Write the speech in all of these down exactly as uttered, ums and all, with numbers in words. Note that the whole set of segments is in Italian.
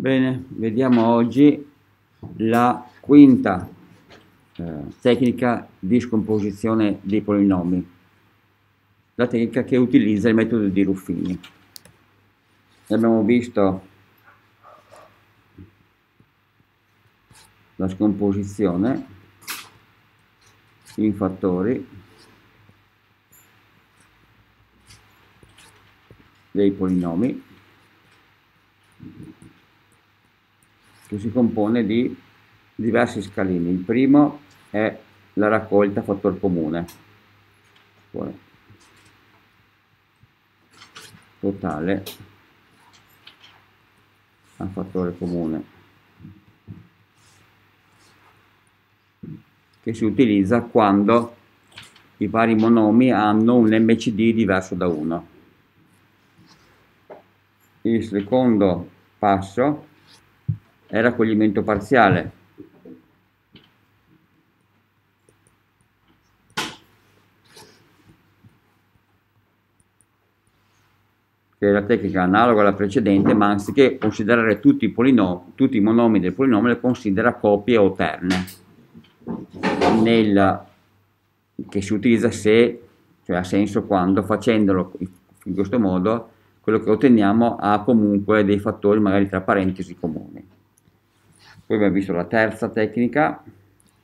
Bene, vediamo oggi la quinta eh, tecnica di scomposizione dei polinomi, la tecnica che utilizza il metodo di Ruffini. Abbiamo visto la scomposizione in fattori dei polinomi, che si compone di diversi scalini. Il primo è la raccolta fattor comune totale a fattore comune, che si utilizza quando i vari monomi hanno un M C D diverso da uno. Il secondo passo è raccoglimento parziale, che è la tecnica analoga alla precedente, ma anziché considerare tutti i, polinomi, tutti i monomi del polinomio, le considera coppie o terne, nel, che si utilizza se, cioè ha senso quando, facendolo in questo modo, quello che otteniamo ha comunque dei fattori magari tra parentesi comuni. Poi abbiamo visto la terza tecnica,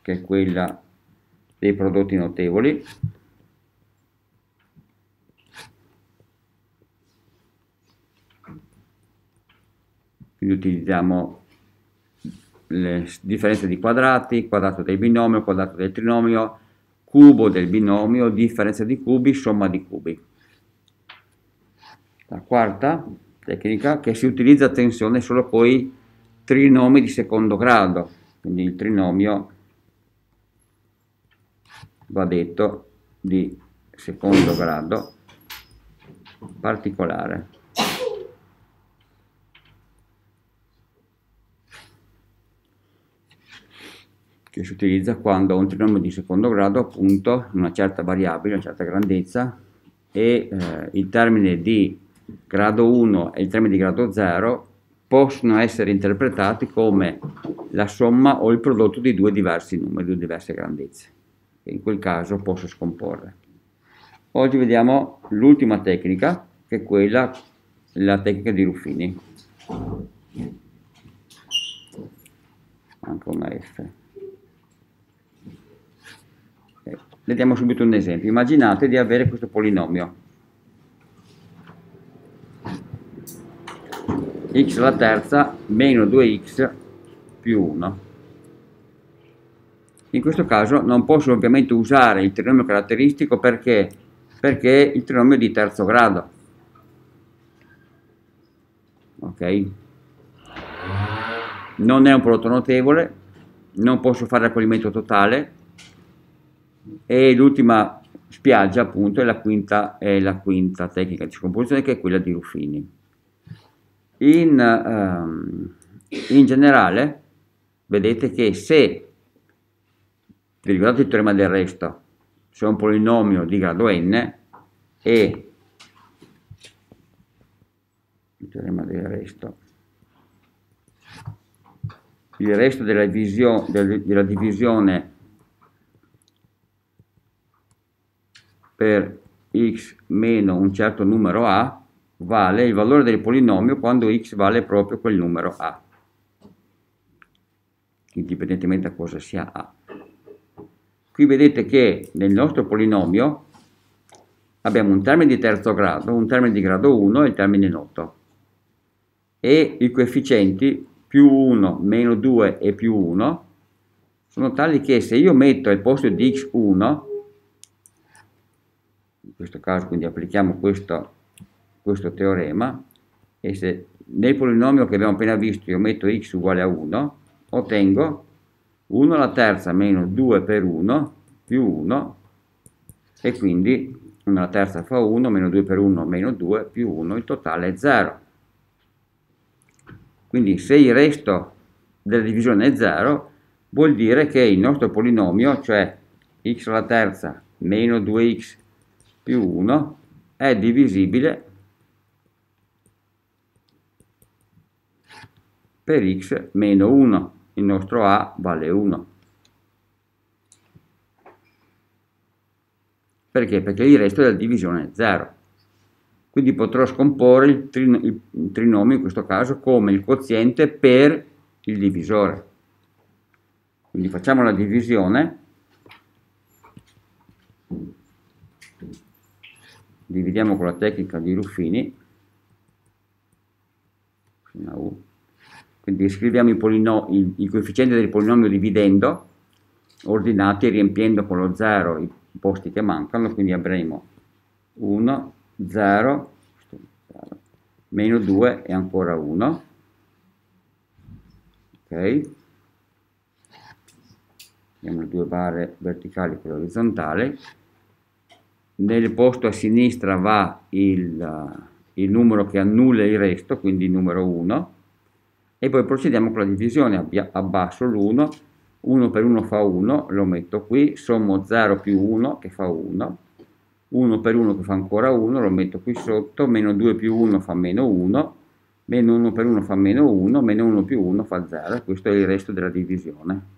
che è quella dei prodotti notevoli, quindi utilizziamo le differenze di quadrati, quadrato del binomio, quadrato del trinomio, cubo del binomio, differenza di cubi, somma di cubi. La quarta tecnica, che si utilizza, attenzione, solo poi trinomi di secondo grado, quindi il trinomio, va detto, di secondo grado particolare. Che si utilizza quando un trinomio di secondo grado, appunto, una certa variabile, una certa grandezza, e eh, il termine di grado uno e il termine di grado zero possono essere interpretati come la somma o il prodotto di due diversi numeri, due diverse grandezze, che in quel caso posso scomporre. Oggi vediamo l'ultima tecnica, che è quella, la tecnica di Ruffini. Anche una F. Okay. Vediamo subito un esempio. Immaginate di avere questo polinomio x alla terza meno due x più uno. In questo caso non posso ovviamente usare il trinomio caratteristico perché, perché il trinomio è di terzo grado. Ok? Non è un prodotto notevole, non posso fare raccoglimento totale, e l'ultima spiaggia, appunto, è la quinta, è la quinta tecnica di scomposizione, che è quella di Ruffini. In, um, in generale vedete che se, ricordate il teorema del resto, se un polinomio di grado n e il teorema del resto, il resto della, visio, del, della divisione per x meno un certo numero a vale il valore del polinomio quando x vale proprio quel numero a, indipendentemente da cosa sia a. Qui vedete che nel nostro polinomio abbiamo un termine di terzo grado, un termine di grado uno e il termine noto, e i coefficienti più uno, meno due e più uno sono tali che se io metto al posto di x uno, in questo caso quindi applichiamo questo questo teorema, e se nel polinomio che abbiamo appena visto io metto x uguale a uno, ottengo uno alla terza meno due per uno più uno, e quindi uno alla terza fa uno, meno due per uno meno due più uno, il totale è zero. Quindi se il resto della divisione è zero, vuol dire che il nostro polinomio, cioè x alla terza meno due x più uno, è divisibile per x meno uno. Il nostro a vale uno. Perché? Perché il resto della divisione è zero. Quindi potrò scomporre il, trin il trinomio in questo caso come il quoziente per il divisore. Quindi facciamo la divisione, dividiamo con la tecnica di Ruffini, quindi scriviamo i, i, i coefficienti del polinomio dividendo, ordinati, riempiendo con lo zero i posti che mancano, quindi avremo uno, zero, meno due e ancora uno, ok? Abbiamo le due barre verticali con l'orizzontale. Nel posto a sinistra va il, il numero che annulla il resto, quindi il numero uno, e poi procediamo con la divisione. Abbasso l'uno, uno per uno fa uno, lo metto qui, sommo zero più uno che fa uno, uno per uno che fa ancora uno, lo metto qui sotto, meno due più uno fa meno uno, meno uno per uno fa meno uno, meno uno più uno fa zero, questo è il resto della divisione,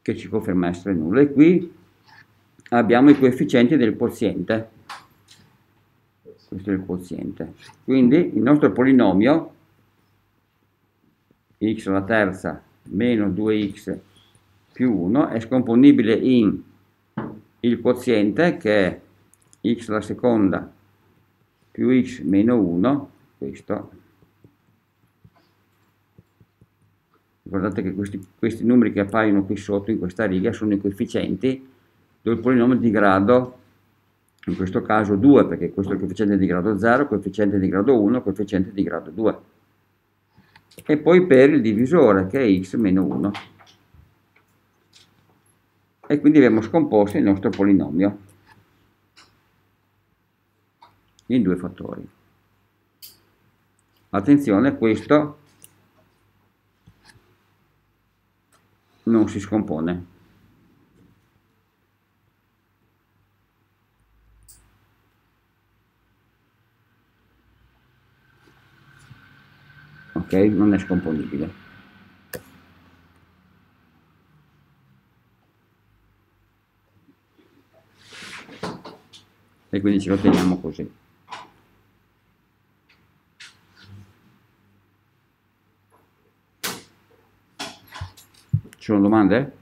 che ci conferma essere nulla. E qui abbiamo i coefficienti del quoziente, questo è il quoziente, quindi il nostro polinomio x alla terza meno due x più uno è scomponibile in il quoziente che è x alla seconda più x meno uno, questo. Guardate che questi, questi numeri che appaiono qui sotto in questa riga sono i coefficienti del polinomio di grado, in questo caso due, perché questo è il coefficiente di grado zero, coefficiente di grado uno, coefficiente di grado due. E poi per il divisore che è x meno uno. E quindi abbiamo scomposto il nostro polinomio in due fattori. Attenzione, questo non si scompone, ok? Non è scomponibile. E quindi ce lo teniamo così. Ci sono domande?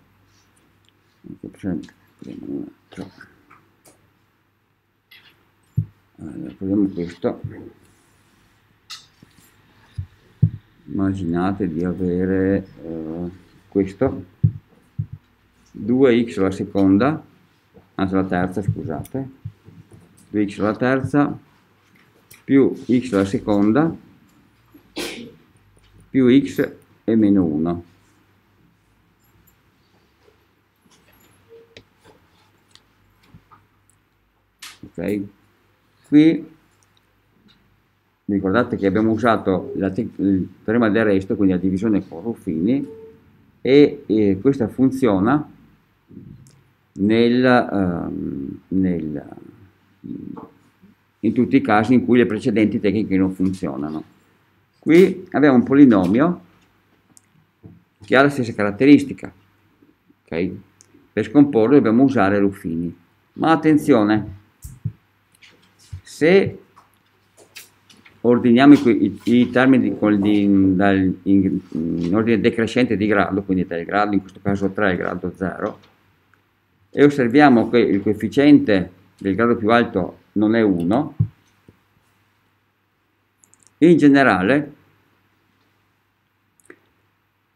Allora, proviamo questo. Immaginate di avere eh, questo, due x alla seconda, anzi alla terza, scusate, due x alla terza più x alla seconda più x e meno uno. Okay. Qui ricordate che abbiamo usato la il teorema del resto, quindi la divisione con Ruffini, e, e questa funziona nel, uh, nel, in tutti i casi in cui le precedenti tecniche non funzionano. Qui abbiamo un polinomio che ha la stessa caratteristica, okay? Per scomporlo dobbiamo usare Ruffini, ma attenzione, se ordiniamo i, i termini di, di, dal, in, in ordine decrescente di grado, quindi del grado, in questo caso tre, grado zero, e osserviamo che il coefficiente del grado più alto non è uno, in generale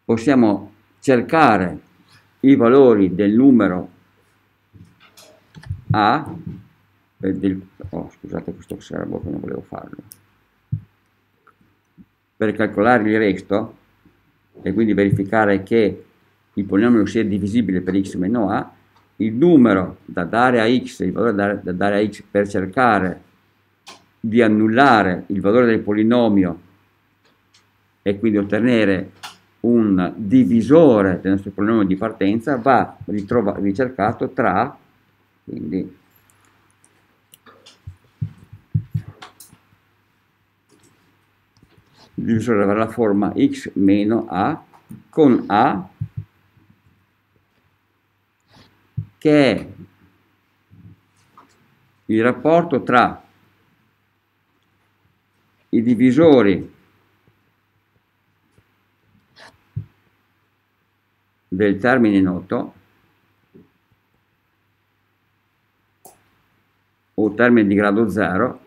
possiamo cercare i valori del numero a, Del, oh, scusate questo serbo che non volevo farlo, per calcolare il resto e quindi verificare che il polinomio sia divisibile per x meno a. Il numero da dare a x, il valore da, da dare a x per cercare di annullare il valore del polinomio e quindi ottenere un divisore del nostro polinomio di partenza, va ritrova, ricercato tra, quindi il divisore avrà la forma x meno a con a che è il rapporto tra i divisori del termine noto o termine di grado zero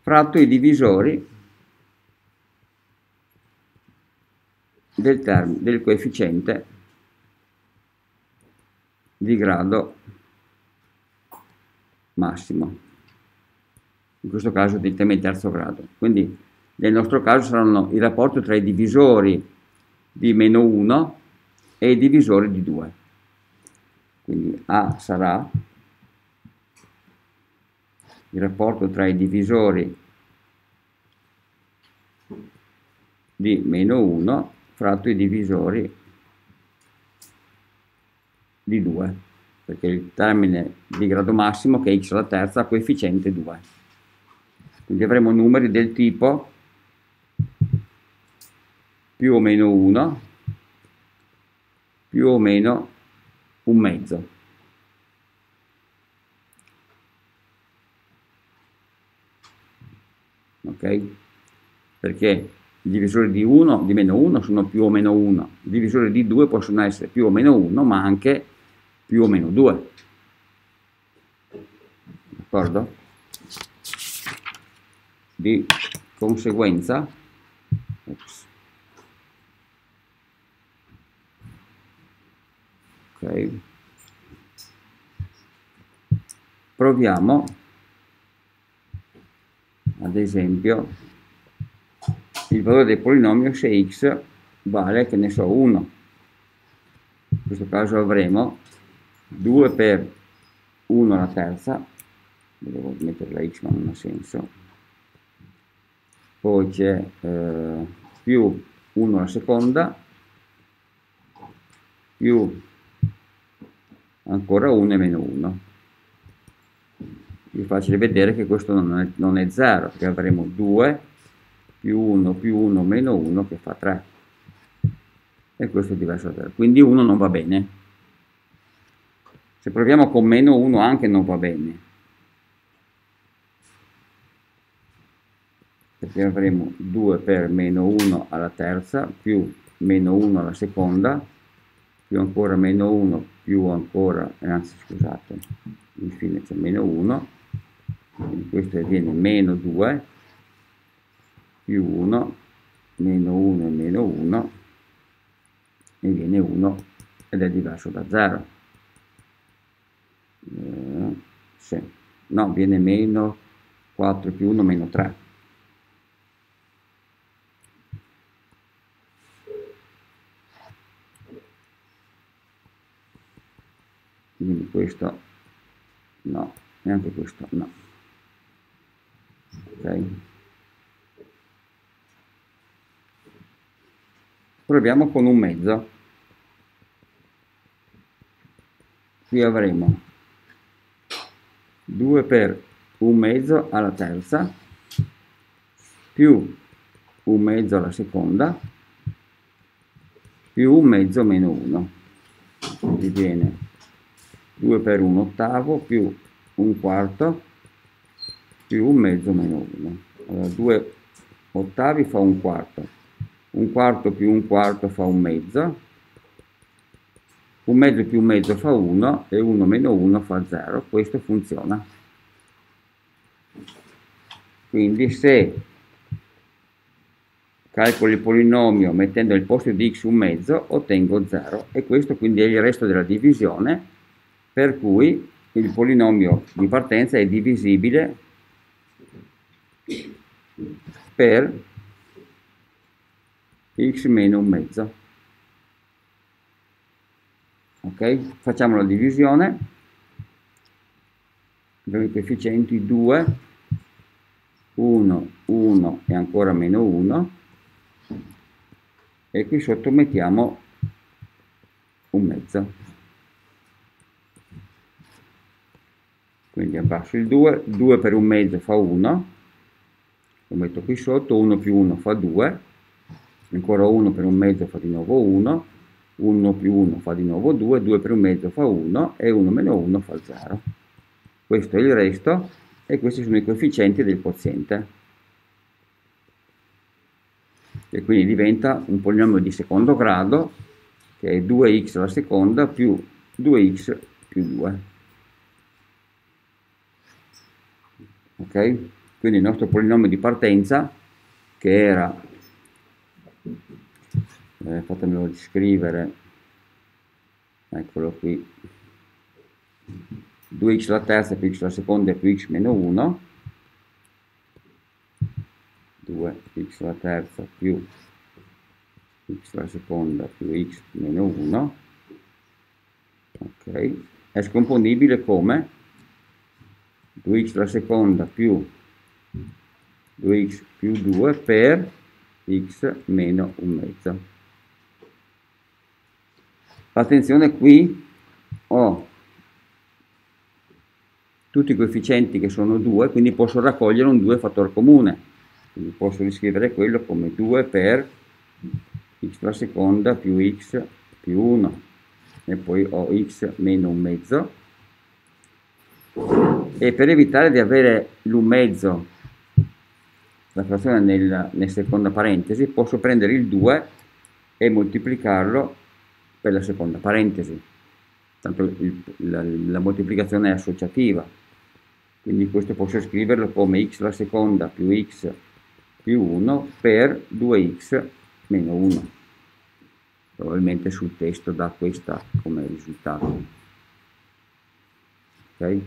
fratto i divisori del, term del coefficiente di grado massimo, in questo caso del tema di terzo grado. Quindi nel nostro caso saranno il rapporto tra i divisori di meno uno e i divisori di due. Quindi A sarà il rapporto tra i divisori di meno uno fratto i divisori di due, perché il termine di grado massimo, che è x alla terza, ha coefficiente due. Quindi avremo numeri del tipo più o meno uno, più o meno un mezzo. Ok? Perché i divisori di uno, di meno uno sono più o meno uno, i divisori di due possono essere più o meno uno, ma anche più o meno due. D'accordo? Di conseguenza, ops. Ok. Proviamo ad esempio il valore del polinomio se x vale, che ne so, uno. In questo caso avremo due per uno alla terza, devo mettere la x ma non ha senso, poi c'è eh, più uno alla seconda, più ancora uno e meno uno. È facile vedere che questo non è zero, perché avremo due più uno più uno meno uno che fa tre, e questo è diverso da tre, quindi uno non va bene. Se proviamo con meno uno anche non va bene, perché avremo due per meno uno alla terza più meno uno alla seconda più ancora meno uno più ancora, anzi scusate, infine c'è meno uno, quindi questo viene meno due più uno, meno uno e meno uno, e viene uno ed è diverso da zero. Eh, sì. No, viene meno quattro più uno meno tre. Quindi questo no, neanche questo no. Ok? Proviamo con un mezzo. Qui avremo due per un mezzo alla terza più un mezzo alla seconda più un mezzo meno uno, quindi viene due per un ottavo più un quarto più un mezzo meno uno. Allora, due ottavi fa un quarto, un quarto più un quarto fa un mezzo, un mezzo più un mezzo fa uno e uno meno uno fa zero. Questo funziona. Quindi se calcolo il polinomio mettendo al posto di x un mezzo ottengo zero, e questo quindi è il resto della divisione, per cui il polinomio di partenza è divisibile per x meno un mezzo. Ok? Facciamo la divisione, abbiamo i coefficienti due, uno, uno e ancora meno uno, e qui sotto mettiamo un mezzo, quindi abbasso il due, due per un mezzo fa uno, lo metto qui sotto, uno più uno fa due, ancora uno per un mezzo fa di nuovo uno, uno più uno fa di nuovo due, due per un mezzo fa uno e uno meno uno fa zero. Questo è il resto e questi sono i coefficienti del quoziente. E quindi diventa un polinomio di secondo grado che è due x alla seconda più due x più due. Ok? Quindi il nostro polinomio di partenza, che era, eh, fatemelo scrivere, eccolo qui, due x alla terza più x alla seconda più x meno uno, due x alla terza più x alla seconda più x meno uno, ok, è scomponibile come due x alla seconda più due x più due per x meno un mezzo. Attenzione, qui ho tutti i coefficienti che sono due, quindi posso raccogliere un due fattore comune. Quindi posso riscrivere quello come due per x alla seconda più x più uno, e poi ho x meno un mezzo, e per evitare di avere l'un mezzo, la frazione nella, nella seconda parentesi, posso prendere il due e moltiplicarlo per la seconda parentesi, tanto il, la, la moltiplicazione è associativa, quindi questo posso scriverlo come x alla seconda più x più uno per due x meno uno. Probabilmente sul testo dà questa come risultato. Ok?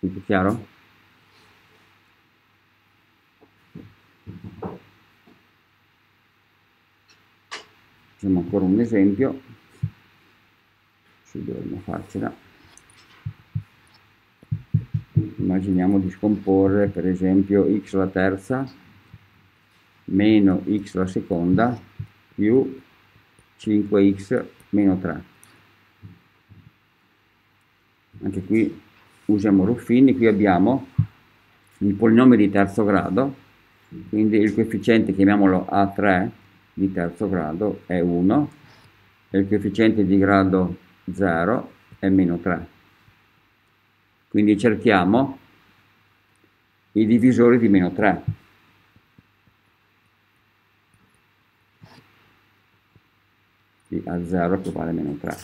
Tutto chiaro? Facciamo ancora un esempio. Dovremmo farcela. Immaginiamo di scomporre per esempio x alla terza meno x alla seconda più cinque x meno tre. Anche qui usiamo Ruffini, qui abbiamo il polinomio di terzo grado, quindi il coefficiente, chiamiamolo a tre, di terzo grado è uno e il coefficiente di grado zero e meno tre. Quindi cerchiamo i divisori di meno tre. Sì, a zero che vale meno tre.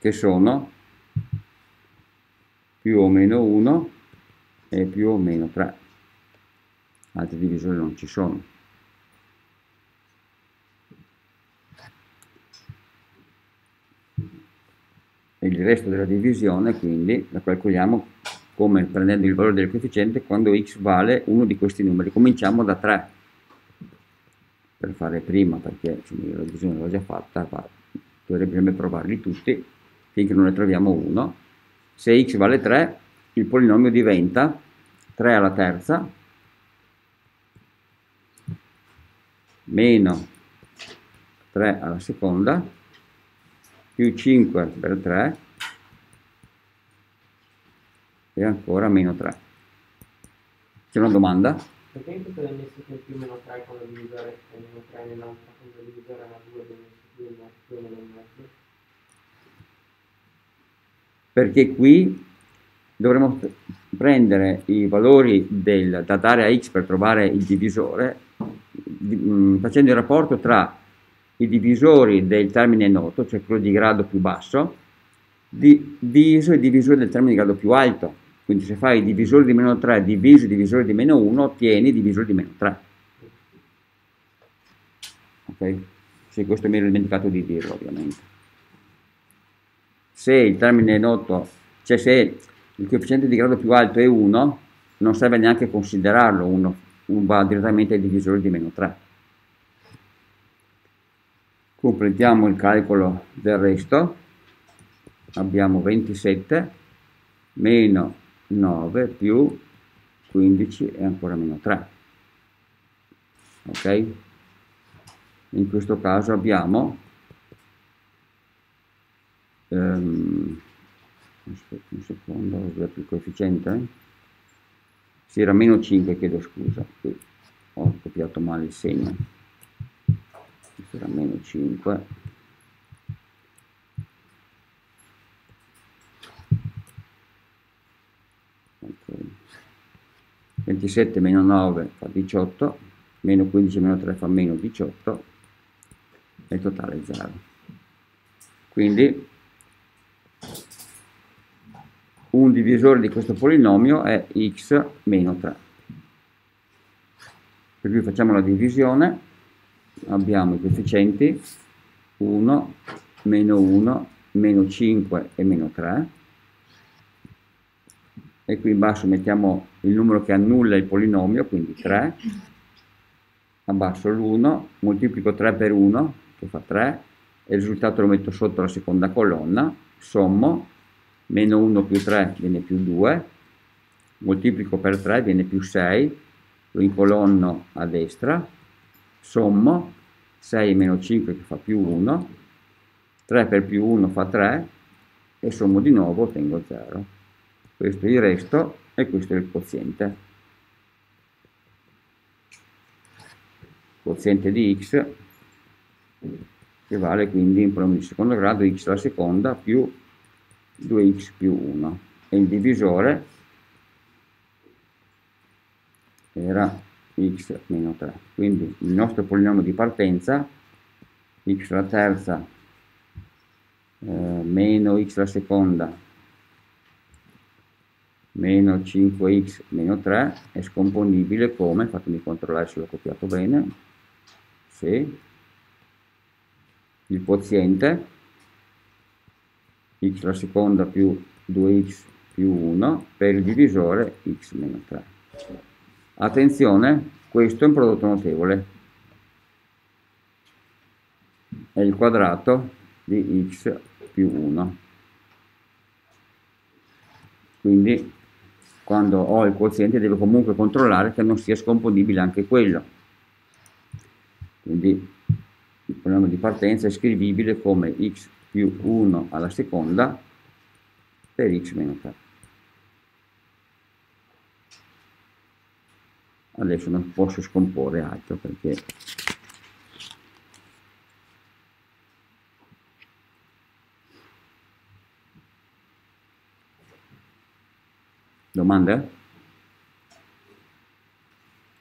Che sono più o meno uno e più o meno tre. Altri divisori non ci sono. Il resto della divisione quindi la calcoliamo come prendendo il valore del coefficiente quando x vale uno di questi numeri. Cominciamo da tre per fare prima, perché insomma, la divisione l'ho già fatta, dovremmo provarli tutti finché non ne troviamo uno. Se x vale tre, il polinomio diventa tre alla terza meno tre alla seconda più cinque per tre e ancora meno tre. C'è una domanda? Perché in questo abbiamo messo che più meno tre con la divisore e meno tre nell'altra con la divisore alla due abbiamo messo più meno due nel mezzo? Perché qui dovremmo prendere i valori del, da dare a x per trovare il divisore di, mh, facendo il rapporto tra i divisori del termine noto, cioè quello di grado più basso, diviso i divisori del termine di grado più alto. Quindi se fai i divisori di meno tre diviso i divisori di meno uno, ottieni i divisori di meno tre. Ok? Se questo mi ero dimenticato di dirlo, ovviamente. Se il termine noto, cioè se il coefficiente di grado più alto è uno, non serve neanche considerarlo, uno va direttamente ai divisori di meno tre. Completiamo il calcolo del resto, abbiamo ventisette meno nove più quindici e ancora meno tre. ok? In questo caso abbiamo ehm, aspetta un secondo, ho più il coefficiente, si era meno cinque, chiedo scusa, qui ho copiato male il segno, questo era meno cinque, okay. ventisette meno nove fa diciotto, meno quindici meno tre fa meno diciotto e il totale è zero. Quindi un divisore di questo polinomio è x meno tre. Per cui facciamo la divisione, abbiamo i coefficienti uno, meno uno, meno cinque e meno tre, e qui in basso mettiamo il numero che annulla il polinomio, quindi tre, abbasso l'uno, moltiplico tre per uno, che fa tre, e il risultato lo metto sotto la seconda colonna, sommo, meno uno più tre viene più due, moltiplico per tre viene più sei, lo incolonno a destra, sommo, sei meno cinque che fa più uno, tre per più uno fa tre, e sommo di nuovo, ottengo zero. Questo è il resto e questo è il quoziente. Quoziente di x, che vale quindi in polinomio di secondo grado x alla seconda più due x più uno, e il divisore era x meno tre, quindi il nostro polinomio di partenza x alla terza eh, meno x alla seconda meno cinque x meno tre è scomponibile come, fatemi controllare se l'ho copiato bene, sì, il quoziente x alla seconda più due x più uno per il divisore x meno tre. Attenzione, questo è un prodotto notevole, è il quadrato di x più uno. Quindi quando ho il quoziente devo comunque controllare che non sia scomponibile anche quello. Quindi il problema di partenza è scrivibile come x più uno alla seconda per x meno tre. Adesso non posso scomporre altro perché domande?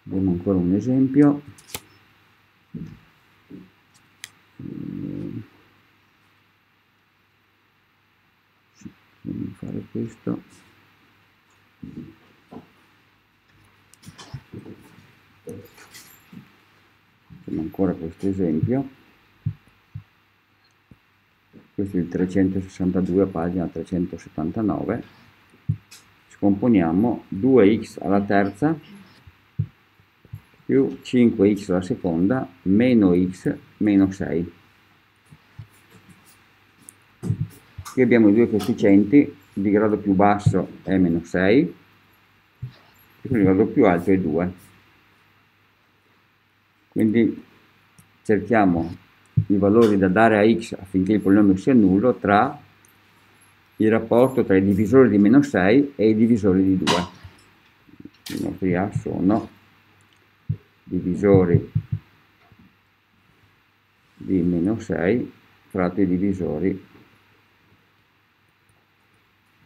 Abbiamo ancora un esempio. Dobbiamo fare questo. Facciamo ancora questo esempio. Questo è il trecentosessantadue, pagina trecentosettantanove. Scomponiamo due x alla terza più cinque x alla seconda meno x meno sei. Qui abbiamo i due coefficienti, di grado più basso è meno sei, e di grado più alto è due. Quindi cerchiamo i valori da dare a x affinché il polinomio sia nullo tra il rapporto tra i divisori di meno sei e i divisori di due. I nostri A sono divisori di meno sei fratto i divisori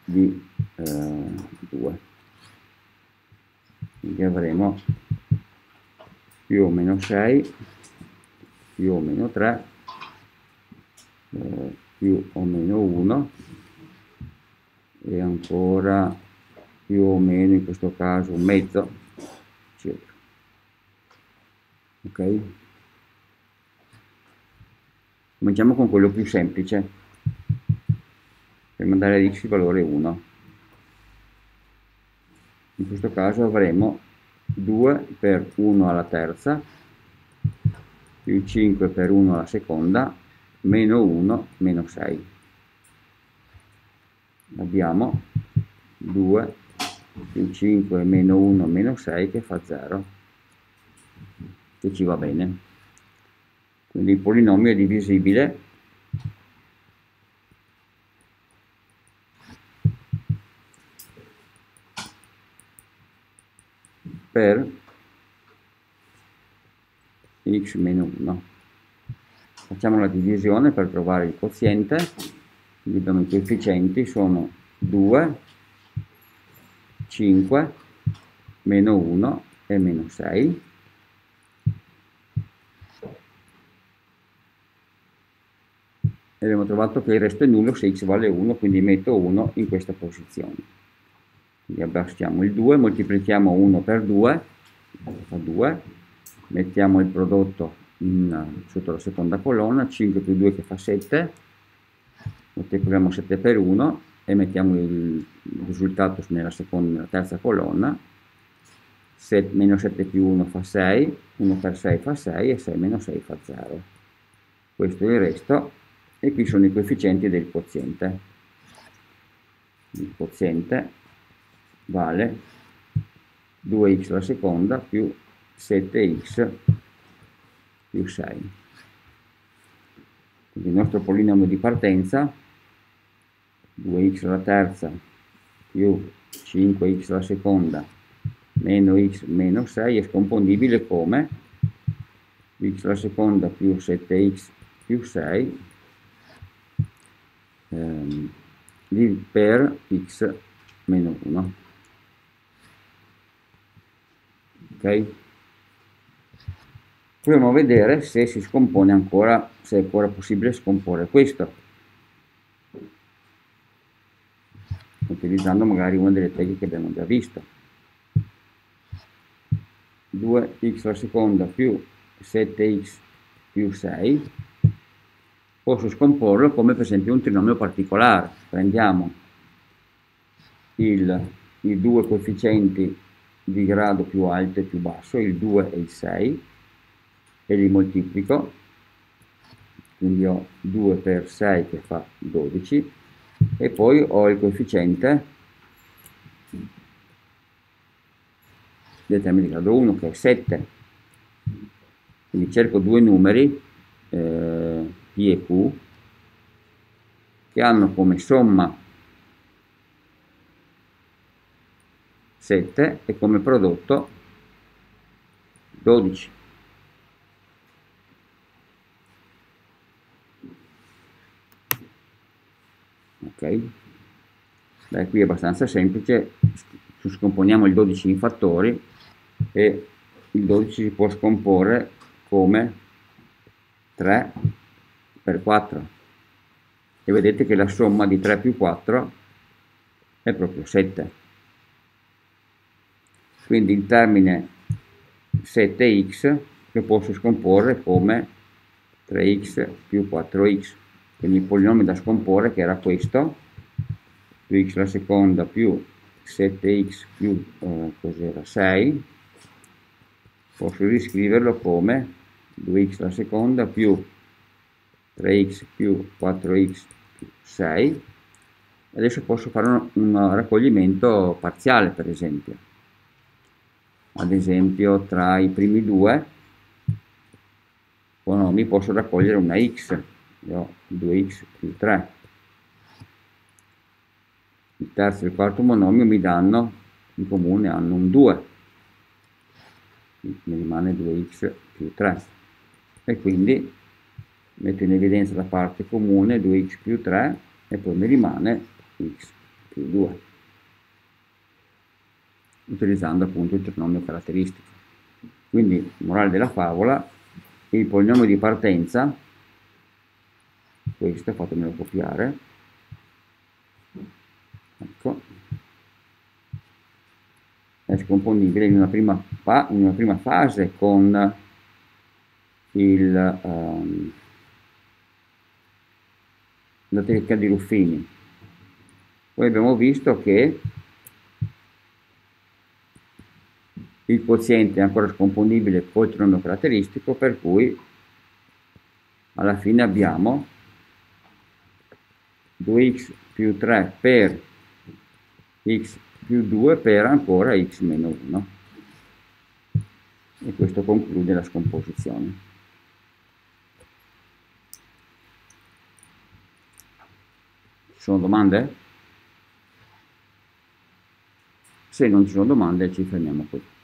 di eh, due, quindi avremo più o meno sei più o meno tre eh, più o meno uno e ancora più o meno, in questo caso un mezzo, eccetera. Ok, cominciamo con quello più semplice per mandare a x il valore uno. In questo caso avremo due per uno alla terza più cinque per uno alla seconda meno uno meno sei. Abbiamo due più cinque meno uno meno sei che fa zero. che ci va bene. Quindi il polinomio è divisibile per x meno uno. Facciamo la divisione per trovare il quoziente. Quindi abbiamo i coefficienti, sono due, cinque, meno uno e meno sei. E abbiamo trovato che il resto è nullo se x vale uno, quindi metto uno in questa posizione. Quindi abbassiamo il due, moltiplichiamo uno per due, fa due, mettiamo il prodotto in, sotto la seconda colonna, cinque più due che fa sette, moltiplichiamo sette per uno e mettiamo il risultato nella, seconda, nella terza colonna, meno sette più uno fa sei, uno per sei fa sei e sei meno sei fa zero. Questo è il resto e qui sono i coefficienti del quoziente. Il quoziente vale due x alla seconda più sette x più sei. Quindi il nostro polinomio di partenza, due x alla terza più cinque x alla seconda meno x meno sei, è scomponibile come x alla seconda più sette x più sei ehm, per x meno uno. Ok, proviamo a vedere se si scompone ancora, se è ancora possibile scomporre questo, utilizzando magari una delle tecniche che abbiamo già visto. due x alla seconda più sette x più sei, posso scomporlo come per esempio un trinomio particolare. Prendiamo il, i due coefficienti di grado più alto e più basso, il due e il sei, e li moltiplico, quindi ho due per sei che fa dodici, e poi ho il coefficiente del termine di grado uno che è sette, quindi cerco due numeri, eh, P e Q, che hanno come somma sette e come prodotto dodici. Ok, dai, qui è abbastanza semplice, scomponiamo il dodici in fattori e il dodici si può scomporre come tre per quattro e vedete che la somma di tre più quattro è proprio sette. Quindi il termine sette x lo posso scomporre come tre x più quattro x. Quindi il polinomio da scomporre, che era questo, più x alla seconda più sette x più eh, cos'era, sei, posso riscriverlo come due x alla seconda più tre x più quattro x più sei. Adesso posso fare un, un raccoglimento parziale, per esempio. Ad esempio tra i primi due polinomi posso raccogliere una x, ho due x più tre. Il terzo e il quarto monomio mi danno, in comune hanno un due, mi rimane due x più tre e quindi metto in evidenza la parte comune due x più tre e poi mi rimane x più due. Utilizzando appunto il trinomio caratteristico. Quindi, morale della favola, il polinomio di partenza, questo fatemelo copiare, ecco, è scomponibile in una prima, fa in una prima fase con il, um, la tecnica di Ruffini. Poi abbiamo visto che il quoziente è ancora scomponibile col trinomio caratteristico, per cui alla fine abbiamo due x più tre per x più due per ancora x meno uno. e questo conclude la scomposizione. Ci sono domande? Se non ci sono domande ci fermiamo qui.